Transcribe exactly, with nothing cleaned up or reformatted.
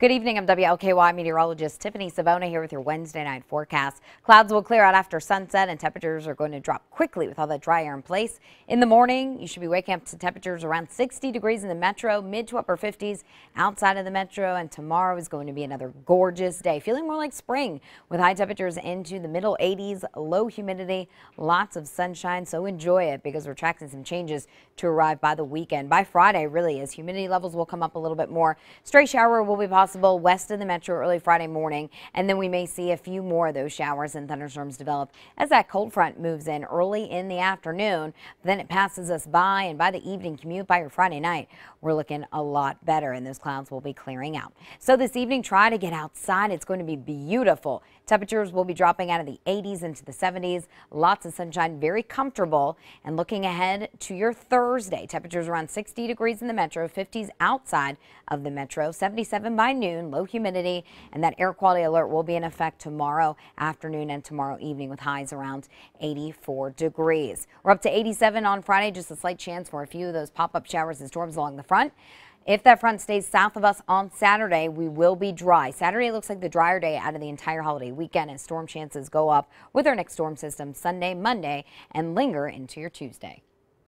Good evening, I'm W L K Y meteorologist Tiffany Savona here with your Wednesday night forecast. Clouds will clear out after sunset and temperatures are going to drop quickly with all that dry air in place. In the morning, you should be waking up to temperatures around sixty degrees in the metro, mid to upper fifties outside of the metro, and tomorrow is going to be another gorgeous day. Feeling more like spring with high temperatures into the middle eighties, low humidity, lots of sunshine, so enjoy it because we're tracking some changes to arrive by the weekend. By Friday, really, as humidity levels will come up a little bit more. Stray shower will be possible. Possible west of the metro early Friday morning, and then we may see a few more of those showers and thunderstorms develop as that cold front moves in early in the afternoon. Then it passes us by, and by the evening commute, by your Friday night, we're looking a lot better, and those clouds will be clearing out. So this evening, try to get outside. It's going to be beautiful. Temperatures will be dropping out of the eighties into the seventies. Lots of sunshine, very comfortable. And looking ahead to your Thursday, temperatures around sixty degrees in the metro, fifties outside of the metro, seventy-seven by noon, low humidity, and that air quality alert will be in effect tomorrow afternoon and tomorrow evening with highs around eighty-four degrees. We're up to eighty-seven on Friday, just a slight chance for a few of those pop-up showers and storms along the front. If that front stays south of us on Saturday, we will be dry. Saturday looks like the drier day out of the entire holiday weekend as storm chances go up with our next storm system Sunday, Monday, and linger into your Tuesday.